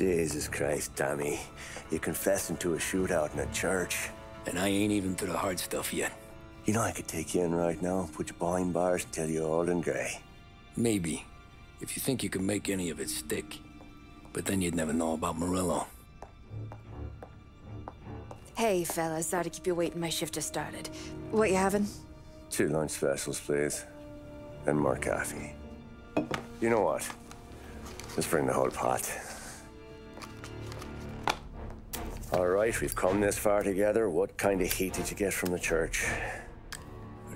Jesus Christ, Tommy. You're confessing to a shootout in a church. And I ain't even through the hard stuff yet. You know I could take you in right now, put you behind bars until you're old and gray. Maybe. If you think you can make any of it stick. But then you'd never know about Morello. Hey, fellas, sorry to keep you waiting. My shift just started. What you having? 2 lunch specials, please. And more coffee. You know what? Let's bring the whole pot. All right, we've come this far together. What kind of heat did you get from the church?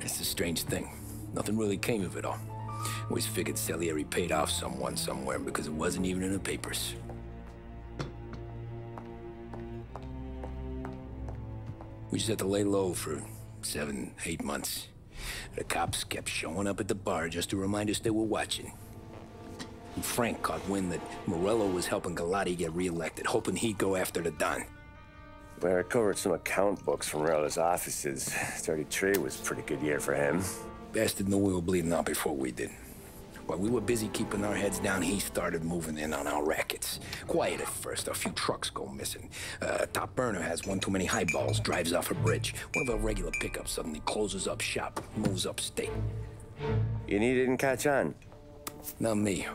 It's a strange thing. Nothing really came of it all. Always figured Salieri paid off someone somewhere because it wasn't even in the papers. We just had to lay low for 7, 8 months. The cops kept showing up at the bar just to remind us they were watching. And Frank caught wind that Morello was helping Galati get reelected, hoping he'd go after the Don. We recovered some account books from Morello's offices. 33 was a pretty good year for him. Bastard knew we were bleeding out before we did. While we were busy keeping our heads down, he started moving in on our rackets. Quiet at first, a few trucks go missing. Top burner has one too many highballs, drives off a bridge. One of our regular pickups suddenly closes up shop, moves upstate. And he didn't catch on? Not me.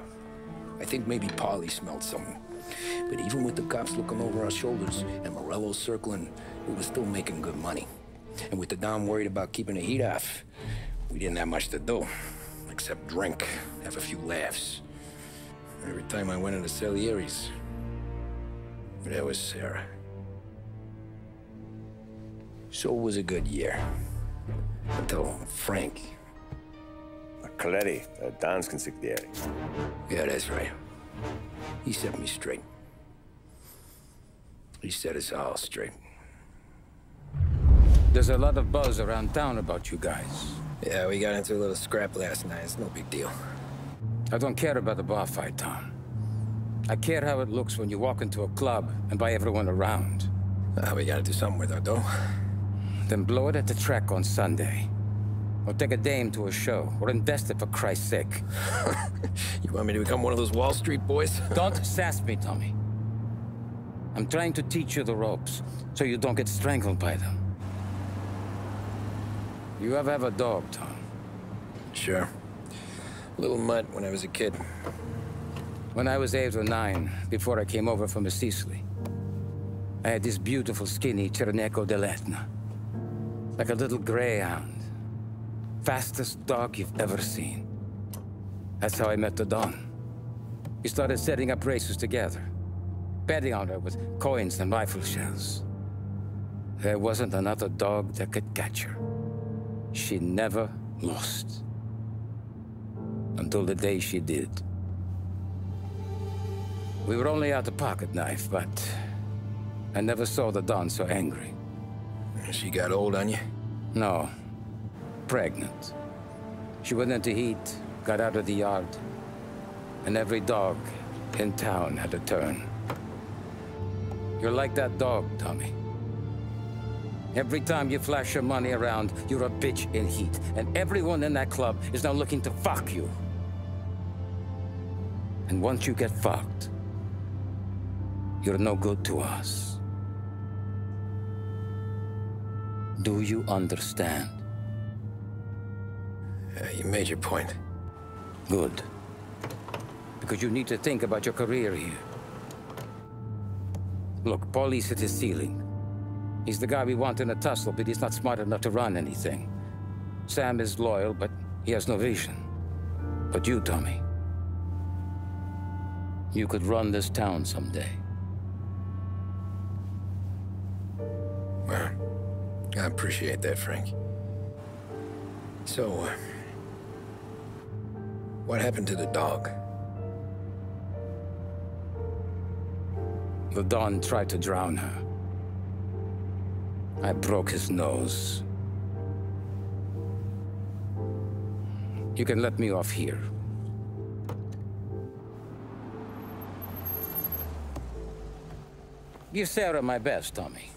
I think maybe Paulie smelled something. But even with the cops looking over our shoulders and Morello circling, we were still making good money. And with the Dom worried about keeping the heat off, we didn't have much to do, except drink, have a few laughs. Every time I went into Salieri's, there was Sarah. So it was a good year, until Frank. Coletti, Don's consigliere. Yeah, that's right. He set me straight. He set us all straight. There's a lot of buzz around town about you guys. Yeah, we got into a little scrap last night. It's no big deal. I don't care about the bar fight, Tom. I care how it looks when you walk into a club and by everyone around. We gotta do something with our dough. Then blow it at the track on Sunday. Or take a dame to a show, or invest it for Christ's sake. You want me to become one of those Wall Street boys? Don't sass me, Tommy. I'm trying to teach you the ropes, so you don't get strangled by them. You ever have a dog, Tom? Sure. Little mutt when I was a kid. When I was 8 or 9, before I came over from Sicily, I had this beautiful skinny Cerneco dell'Etna, like a little greyhound. Fastest dog you've ever seen. That's how I met the Don. We started setting up races together, betting on her with coins and rifle shells. There wasn't another dog that could catch her. She never lost. Until the day she did. We were only out a pocket knife, but I never saw the Don so angry. She got old on you? No. Pregnant. She went into heat, got out of the yard, and every dog in town had a turn. You're like that dog, Tommy. Every time you flash your money around, you're a bitch in heat, and everyone in that club is now looking to fuck you. And once you get fucked, you're no good to us. Do you understand? You made your point. Good. Because you need to think about your career here. Look, Paulie's at his ceiling. He's the guy we want in a tussle, but he's not smart enough to run anything. Sam is loyal, but he has no vision. But you, Tommy, you could run this town someday. Well, I appreciate that, Frank. So, what happened to the dog? The Don tried to drown her. I broke his nose. You can let me off here. Give Sarah my best, Tommy.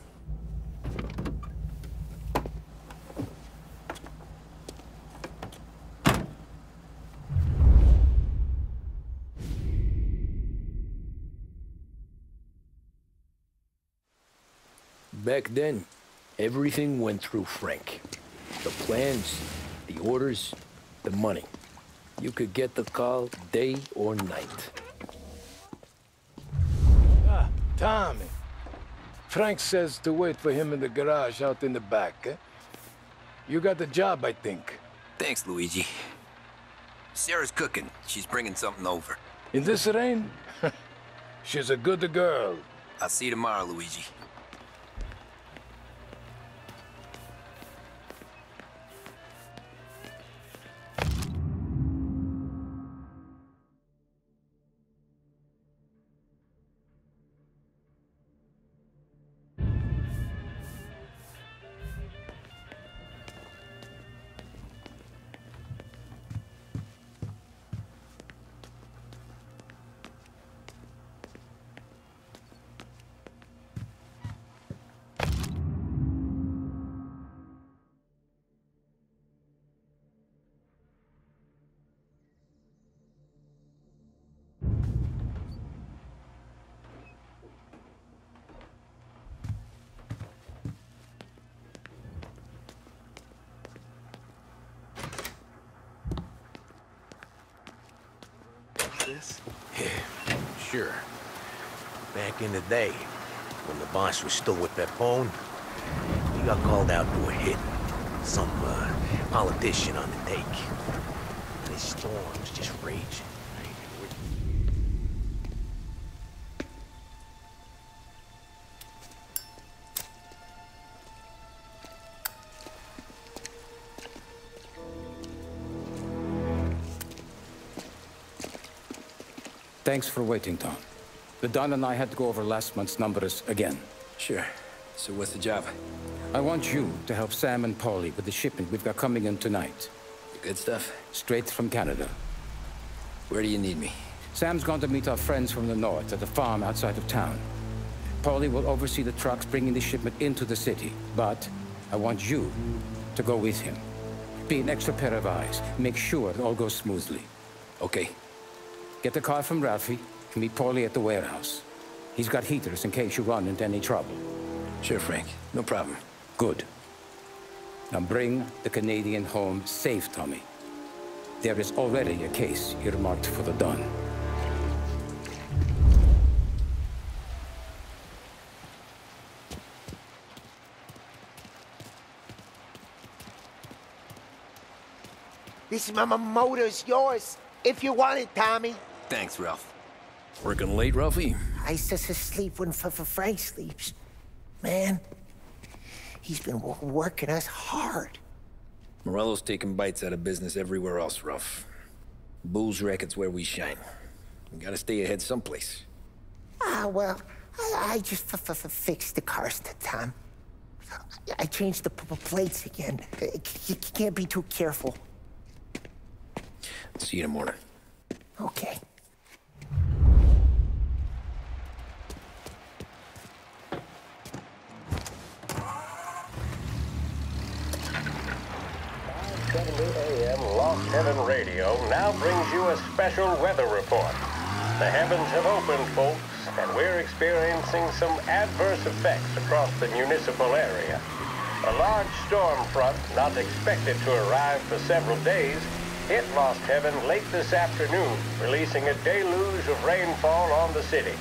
Back then, everything went through Frank. The plans, the orders, the money. You could get the call day or night. Ah, Tommy. Frank says to wait for him in the garage out in the back, eh? You got the job, I think. Thanks, Luigi. Sarah's cooking. She's bringing something over. In this rain? She's a good girl. I'll see you tomorrow, Luigi. Yeah, sure. Back in the day, when the boss was still with Pepone, he got called out to a hit. Some politician on the take. And his storm was just raging. Thanks for waiting, Tom. The Don and I had to go over last month's numbers again. Sure. So what's the job? I want you to help Sam and Paulie with the shipment we've got coming in tonight. The good stuff? Straight from Canada. Where do you need me? Sam's gone to meet our friends from the north at a farm outside of town. Paulie will oversee the trucks bringing the shipment into the city, but I want you to go with him. Be an extra pair of eyes. Make sure it all goes smoothly. Okay. Get the car from Ralphie and meet Paulie at the warehouse. He's got heaters in case you run into any trouble. Sure, Frank. No problem. Good. Now bring the Canadian home safe, Tommy. There is already a case earmarked for the Don. This motor's yours, if you want it, Tommy. Thanks, Ralph. Working late, Ralphie? I just asleep when Frank sleeps. Man, he's been working us hard. Morello's taking bites out of business everywhere else, Ralph. Booze racket's where we shine. We gotta stay ahead someplace. Ah, well, I just fixed the cars, Tom. I changed the plates again. You can't be too careful. See you in the morning. Okay. Lost Heaven Radio now brings you a special weather report. The heavens have opened, folks, and we're experiencing some adverse effects across the municipal area. A large storm front, not expected to arrive for several days, hit Lost Heaven late this afternoon, releasing a deluge of rainfall on the city.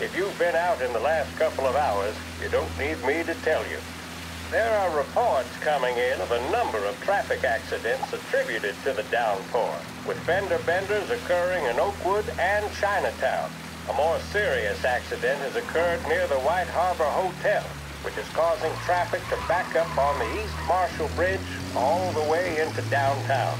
If you've been out in the last couple of hours, you don't need me to tell you. There are reports coming in of a number of traffic accidents attributed to the downpour, with fender benders occurring in Oakwood and Chinatown. A more serious accident has occurred near the White Harbor Hotel, which is causing traffic to back up on the East Marshall Bridge all the way into downtown.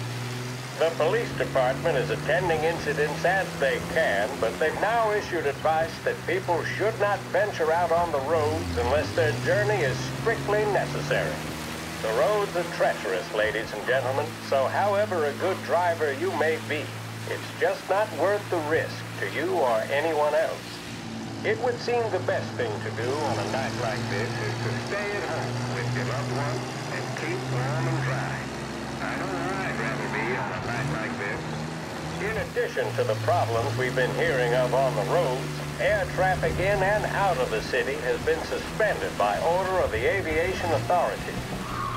The police department is attending incidents as they can, but they've now issued advice that people should not venture out on the roads unless their journey is strictly necessary. The roads are treacherous, ladies and gentlemen, so however a good driver you may be, it's just not worth the risk to you or anyone else. It would seem the best thing to do on a night like this is to stay at home with your loved ones and keep warm and dry. I don't know. In addition to the problems we've been hearing of on the roads, Air traffic in and out of the city has been suspended by order of the Aviation Authority.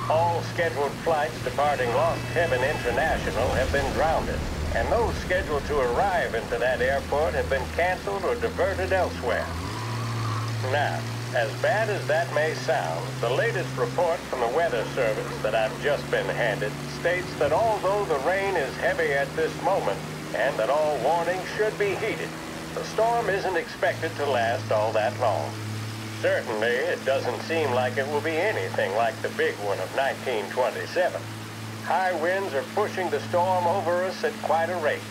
All scheduled flights departing Lost Heaven International have been grounded, and those scheduled to arrive into that airport have been canceled or diverted elsewhere. Now, as bad as that may sound, the latest report from the Weather Service that I've just been handed states that although the rain is heavy at this moment, and that all warnings should be heeded, the storm isn't expected to last all that long. Certainly, it doesn't seem like it will be anything like the big one of 1927. High winds are pushing the storm over us at quite a rate.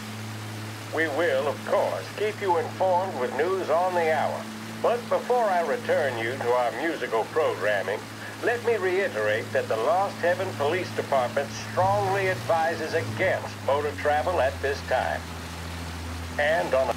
We will, of course, keep you informed with news on the hour. But before I return you to our musical programming, let me reiterate that the Lost Heaven Police Department strongly advises against motor travel at this time. And on a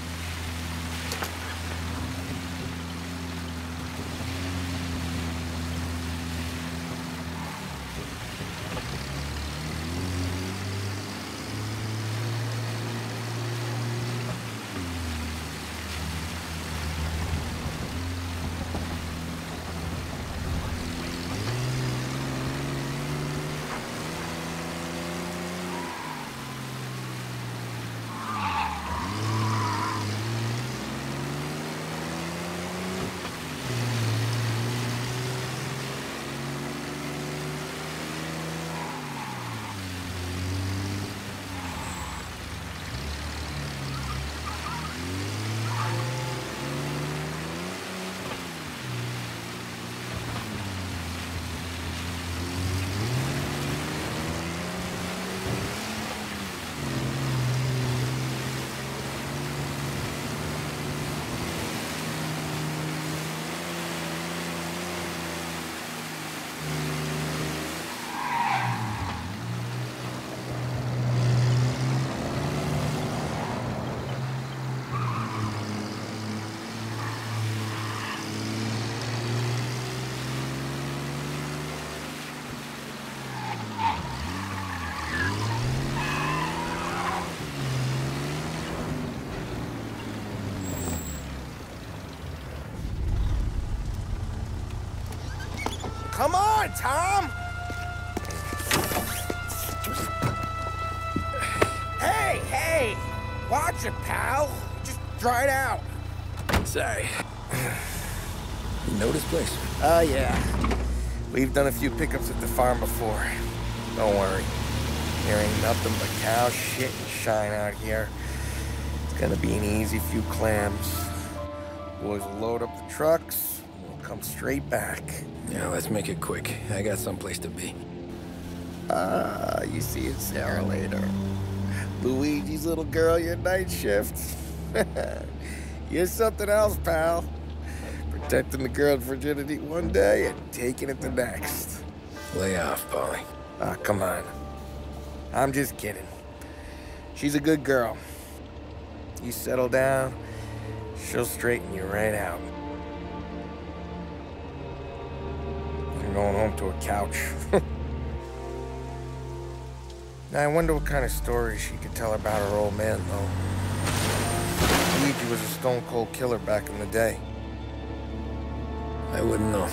Come on, Tom! Hey, hey! Watch it, pal! Just dry it out. Sorry. You know this place? Yeah. We've done a few pickups at the farm before. Don't worry. There ain't nothing but cow shit and shine out here. It's gonna be an easy few clams. Boys will load up the trucks, and we'll come straight back. Yeah, let's make it quick. I got someplace to be. You see it's Sarah later. Luigi's little girl, your night shift. You're something else, pal. Protecting the girl's virginity one day and taking it the next. Lay off, Paulie. Ah, come on. I'm just kidding. She's a good girl. You settle down, she'll straighten you right out. Going home to a couch. Now, I wonder what kind of stories she could tell about her old man, though. Luigi was a stone-cold killer back in the day. I wouldn't know.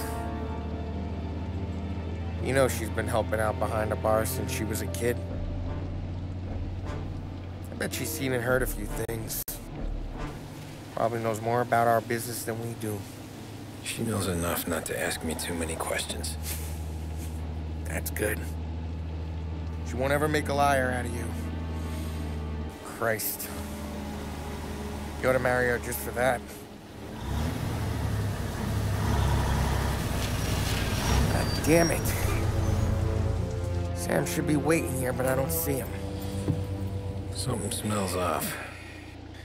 You know she's been helping out behind the bar since she was a kid. I bet she's seen and heard a few things. Probably knows more about our business than we do. She knows enough not to ask me too many questions. That's good. She won't ever make a liar out of you. Christ. You ought to marry her just for that. God damn it. Sam should be waiting here, but I don't see him. Something smells off.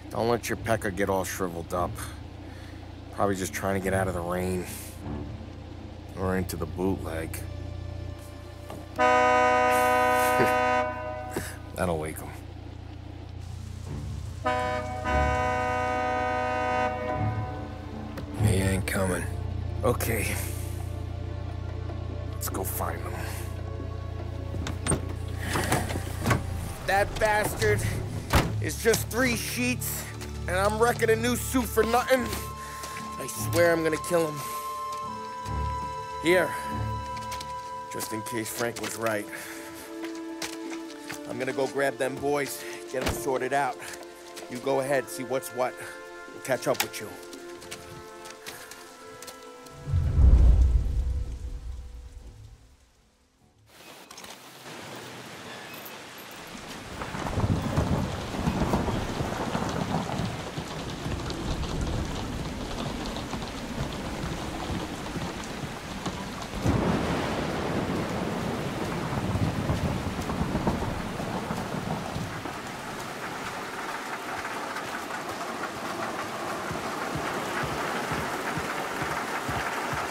Don't let your pecker get all shriveled up. Probably just trying to get out of the rain. Or into the bootleg. That'll wake him. He ain't coming. Okay. Let's go find him. That bastard is just 3 sheets and I'm wrecking a new suit for nothing. I swear I'm gonna kill him. Here, just in case Frank was right. I'm gonna go grab them boys, get them sorted out. You go ahead, see what's what. We'll catch up with you.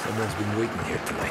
Someone's been waiting here tonight.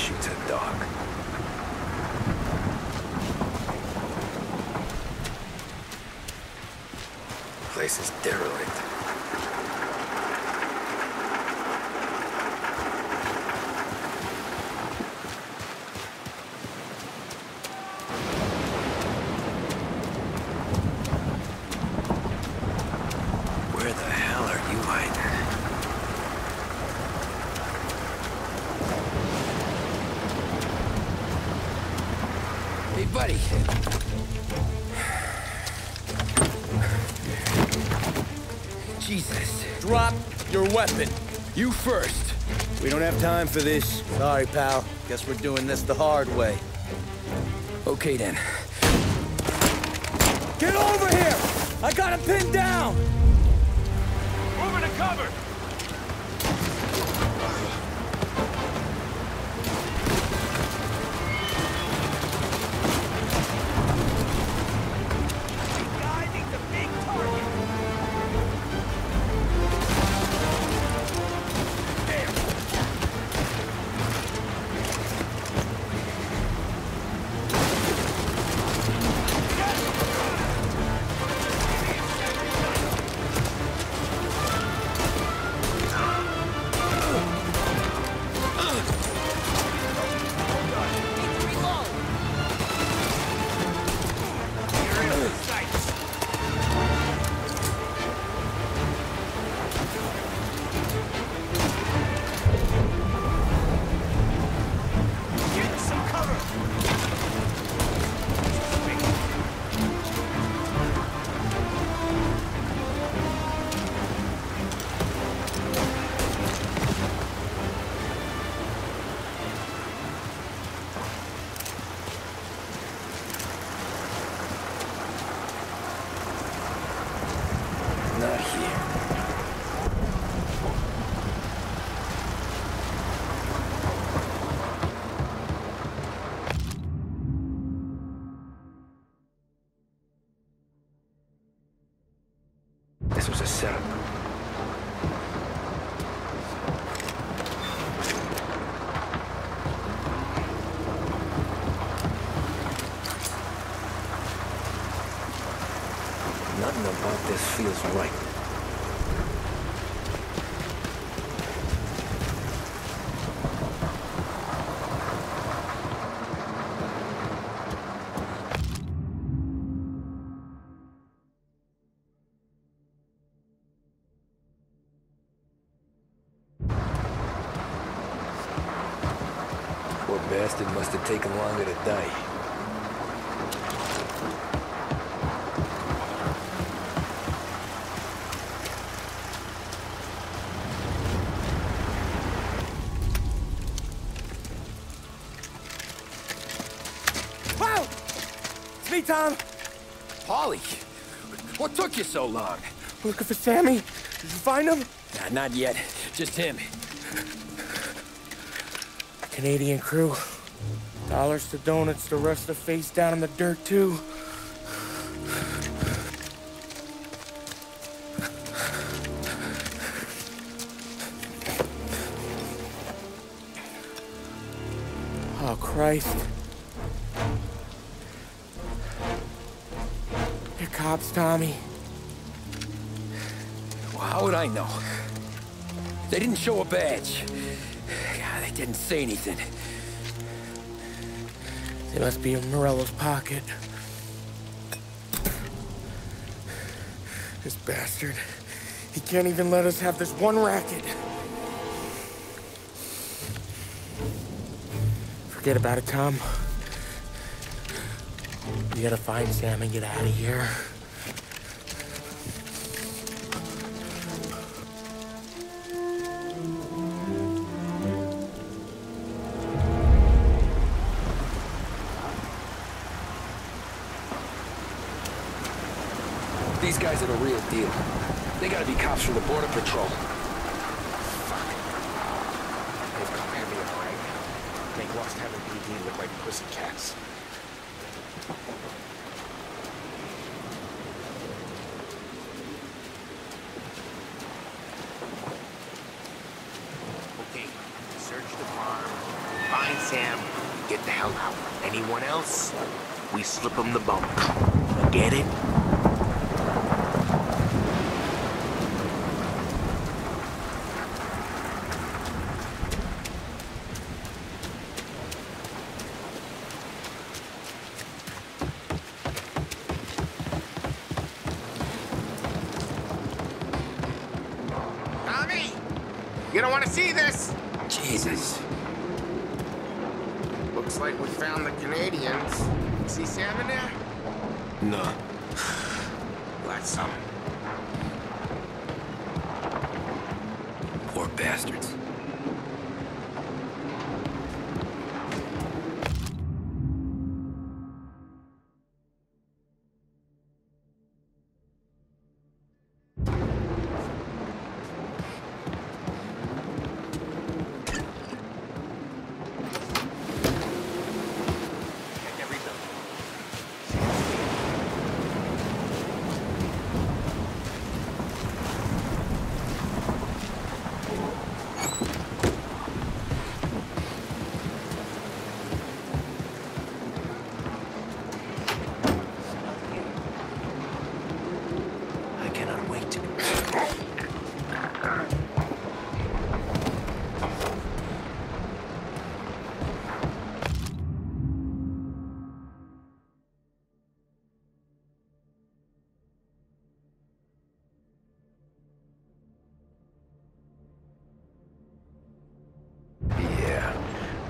Shoots a dog. Place is derelict. Weapon. You first. We don't have time for this. Sorry, pal. Guess we're doing this the hard way. Okay, then. Get over here! I got him pinned down! Moving to cover! Feels right. bastard must have taken longer to die. Tom? Paulie, what took you so long? Looking for Sammy. Did you find him? Nah, not yet. Just him. Canadian crew. Dollars to donuts, the rest of the face down in the dirt, too. Oh, Christ. Cops, Tommy. Well, how would I know? They didn't show a badge. God, they didn't say anything. They must be in Morello's pocket. This bastard. He can't even let us have this one racket. Forget about it, Tom. We gotta find Sam and get out of here. These guys are the real deal. They gotta be cops from the Border Patrol. Fuck. They've come heavy up right now. Make Lost Heaven PD look like pussycats. Okay, search the farm, find Sam, get the hell out. Anyone else? We slip them the bump. Get it? You don't want to see this! Jesus. Looks like we found the Canadians. See Sam in there? No. That's something. Poor bastards.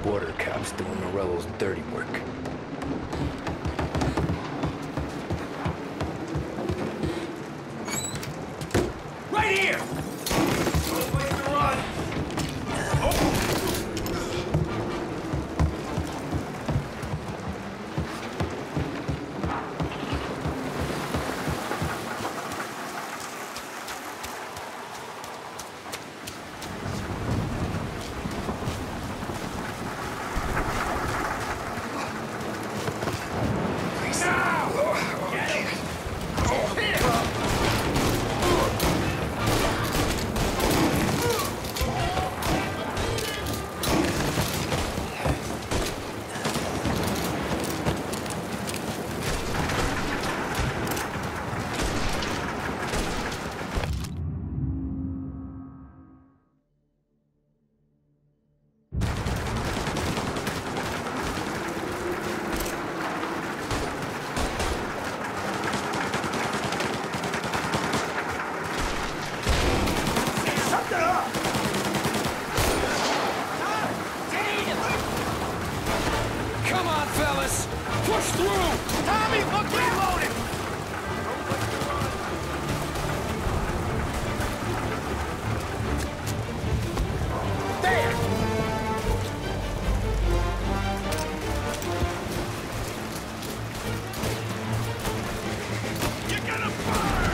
Border cops doing Morello's dirty work. Right here! No place to run! Come on, fellas! Push through! Tommy, look reloaded! There! You're gonna burn!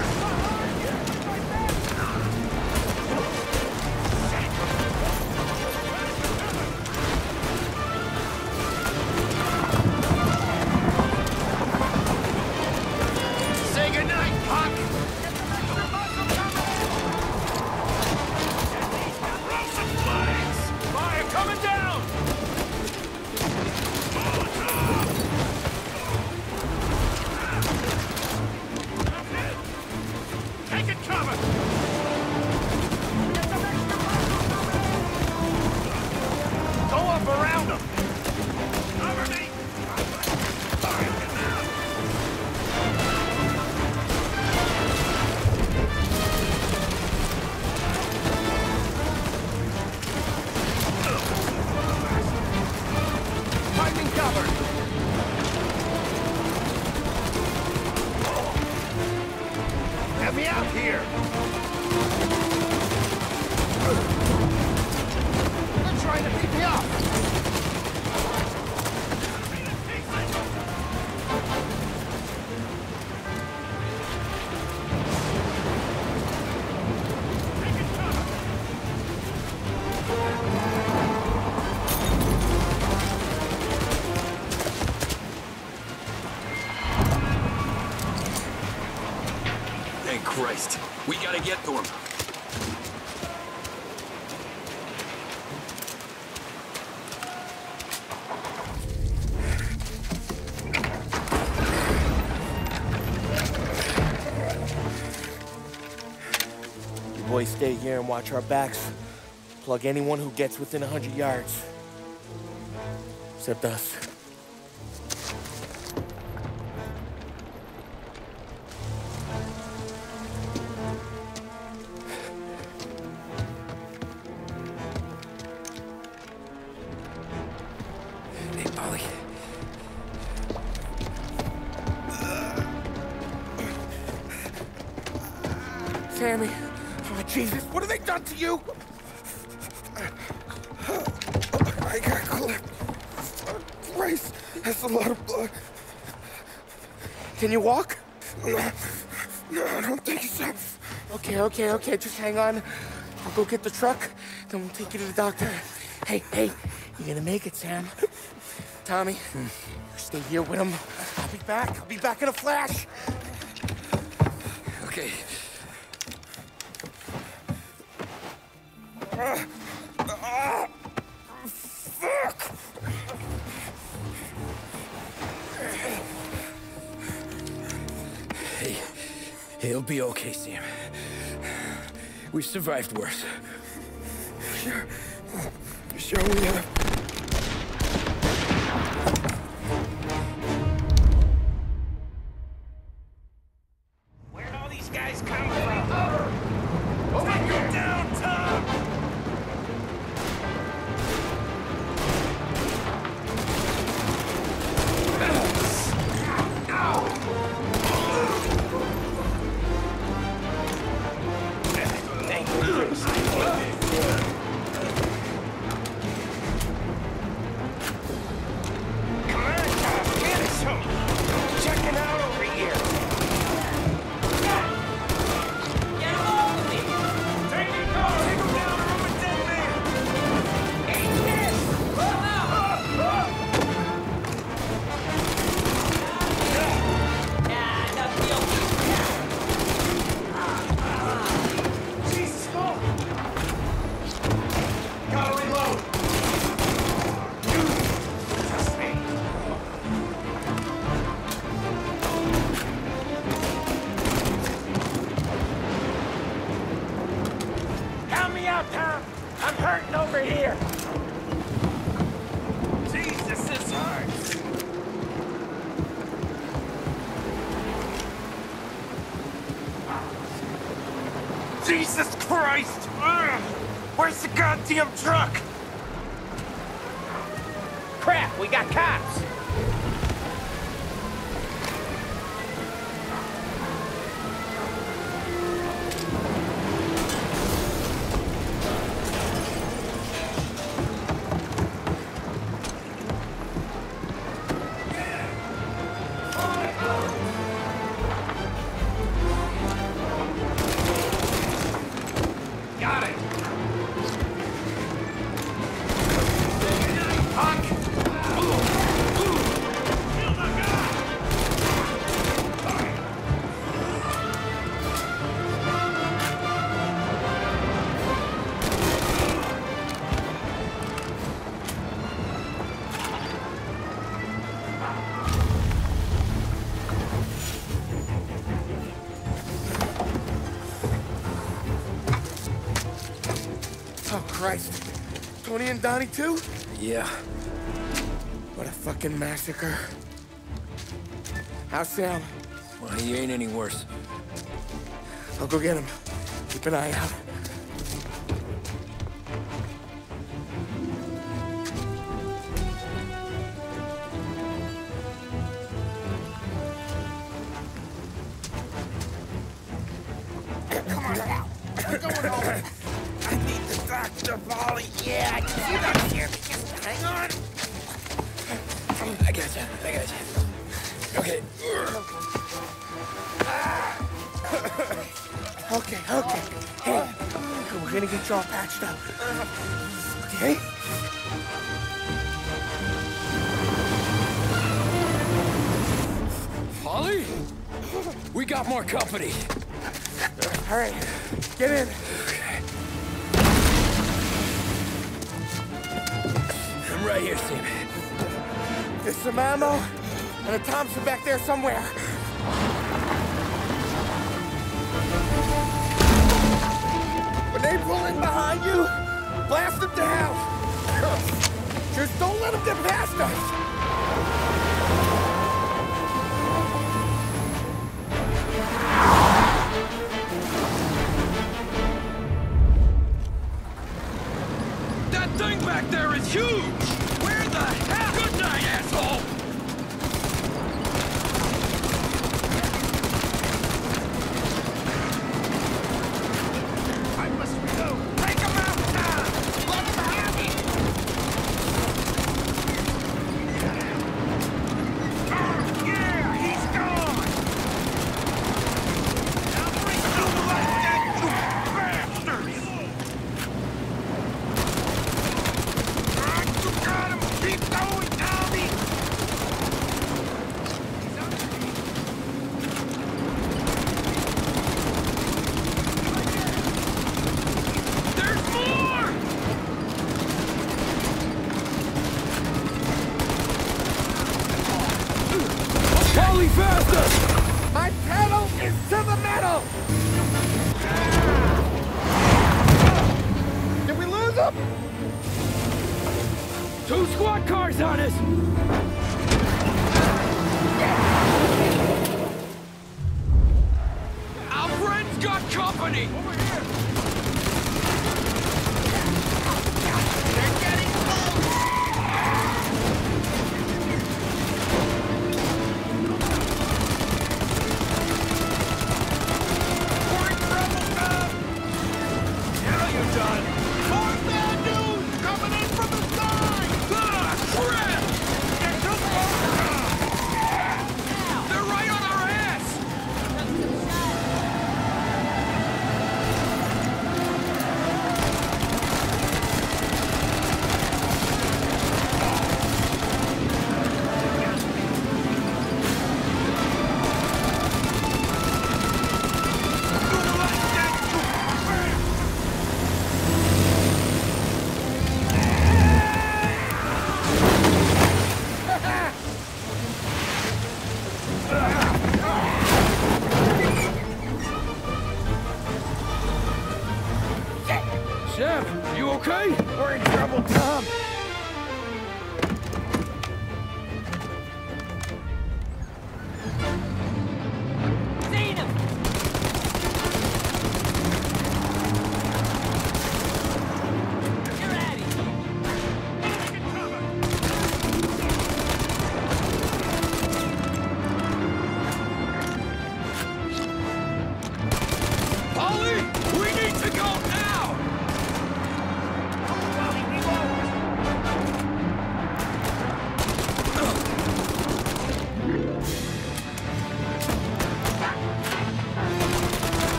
We gotta get to him. You boys stay here and watch our backs. Plug anyone who gets within 100 yards. Except us. You! I got clipped. Christ, that's a lot of blood. Can you walk? No, I don't think so. Okay, just hang on. I'll go get the truck, then we'll take you to the doctor. Hey, you're gonna make it, Sam. Tommy, you stay here with him. I'll be back in a flash. Okay. Fuck! Hey, it'll be okay, Sam. We've survived worse. Sure we have. Damn truck! Crap! We got cops. Tony and Donnie too? Yeah. What a fucking massacre. How's Sam? Well, he ain't any worse. I'll go get him. Keep an eye out. Company. All right, get in. Okay. I'm right here, Sam. There's some ammo and a Thompson back there somewhere. When they pull in behind you, blast them to hell. Just don't let them get past us. Coming in from the side! Ah, crap! They're coming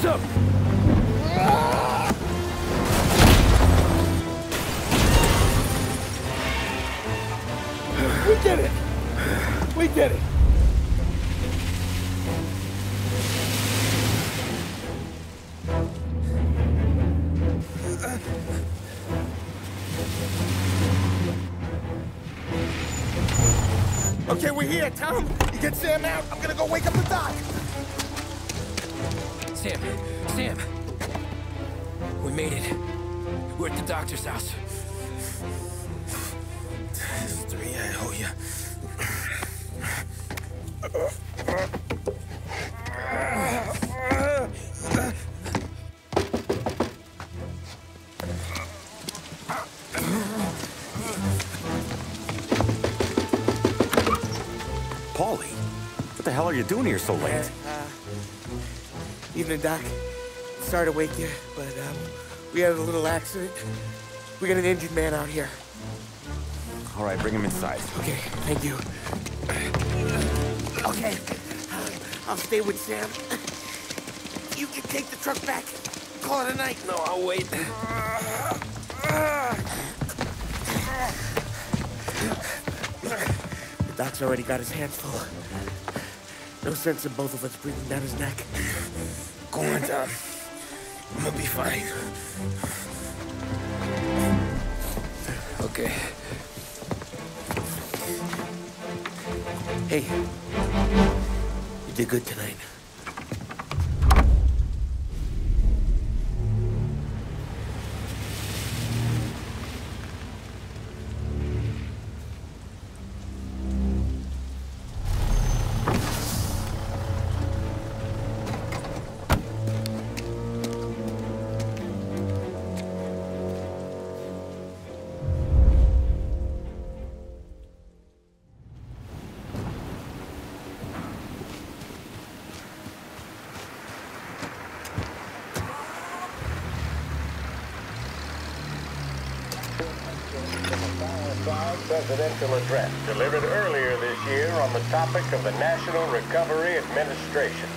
Rise up! We did it! We did it! Okay, we're here, Tom. You get Sam out. I'm gonna go wake up the doc. Sam. We made it. We're at the doctor's house. Three, I owe you. Paulie, what the hell are you doing here so late? Evening, Doc. Sorry to wake you, but we had a little accident. We got an injured man out here. All right, bring him inside. Okay, thank you. Okay, I'll stay with Sam. You can take the truck back. Call it a night. No, I'll wait. The doc's already got his hands full. No sense in both of us breathing down his neck. Go on, Tom. I'm gonna be fine. Okay. Hey, you did good tonight. Presidential address delivered earlier this year on the topic of the National Recovery Administration.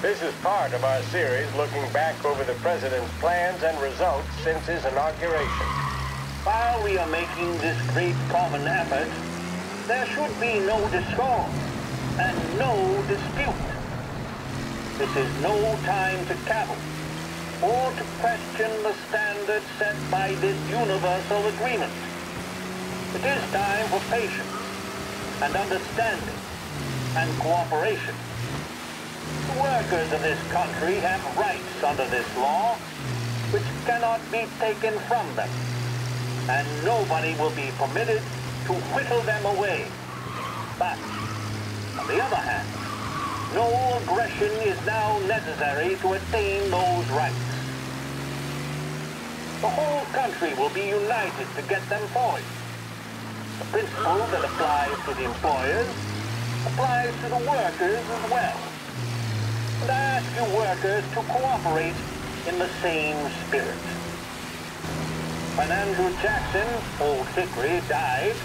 This is part of our series looking back over the president's plans and results since his inauguration. While we are making this great common effort, there should be no discord and no dispute. This is no time to cavil or to question the standards set by this universal agreement. It is time for patience, and understanding, and cooperation. The workers of this country have rights under this law, which cannot be taken from them, and nobody will be permitted to whittle them away. But, on the other hand, no aggression is now necessary to attain those rights. The whole country will be united to get them forward. The principle that applies to the employers applies to the workers as well. And I ask you workers to cooperate in the same spirit. When Andrew Jackson, Old Hickory, died,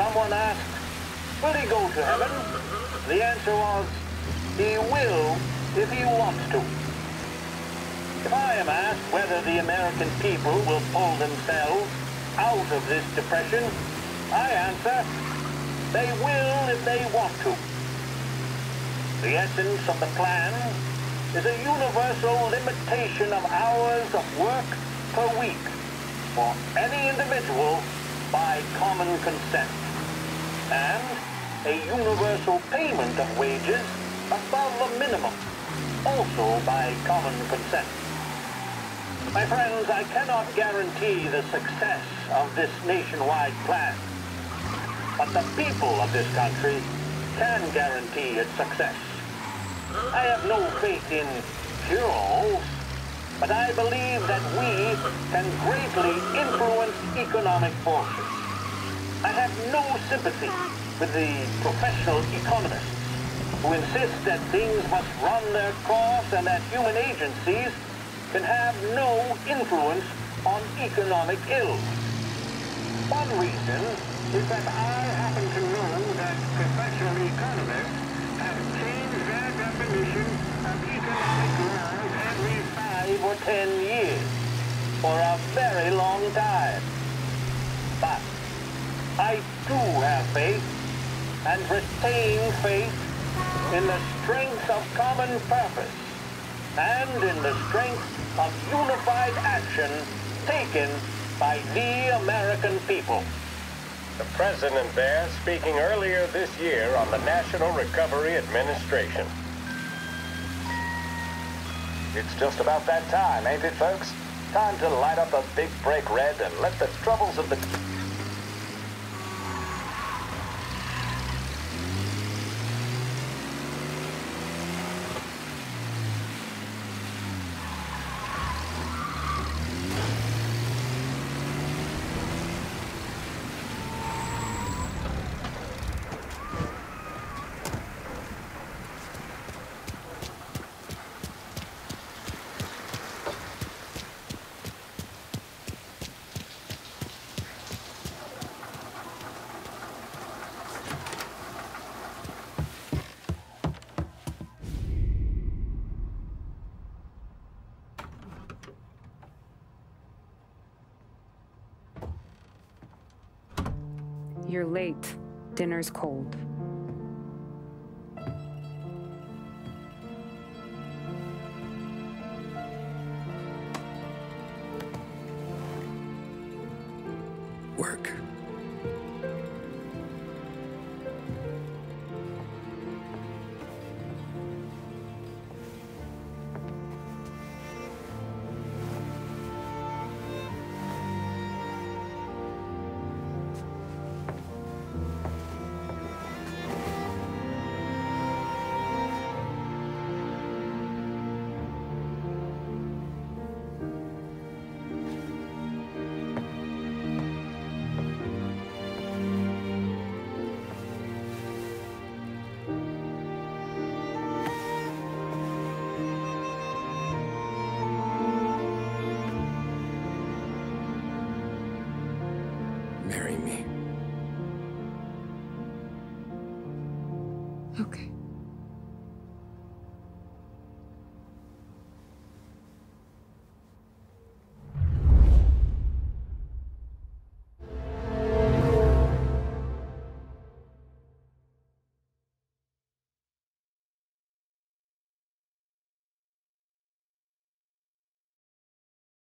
someone asked, will he go to heaven? The answer was, he will if he wants to. If I am asked whether the American people will pull themselves out of this depression, I answer, they will if they want to. The essence of the plan is a universal limitation of hours of work per week for any individual by common consent, and a universal payment of wages above the minimum, also by common consent. My friends, I cannot guarantee the success of this nationwide plan. But the people of this country can guarantee its success. I have no faith in cure-alls, but I believe that we can greatly influence economic forces. I have no sympathy with the professional economists who insist that things must run their course and that human agencies can have no influence on economic ills. One reason is that I happen to know that professional economists have changed their definition of economic life and and sustain faith in the strength of common purpose and in the strength of unified action taken by the American people. The President there speaking earlier this year on the National Recovery Administration. It's just about that time, ain't it, folks? Time to light up a big break red and let the troubles of the... You're late. Dinner's cold.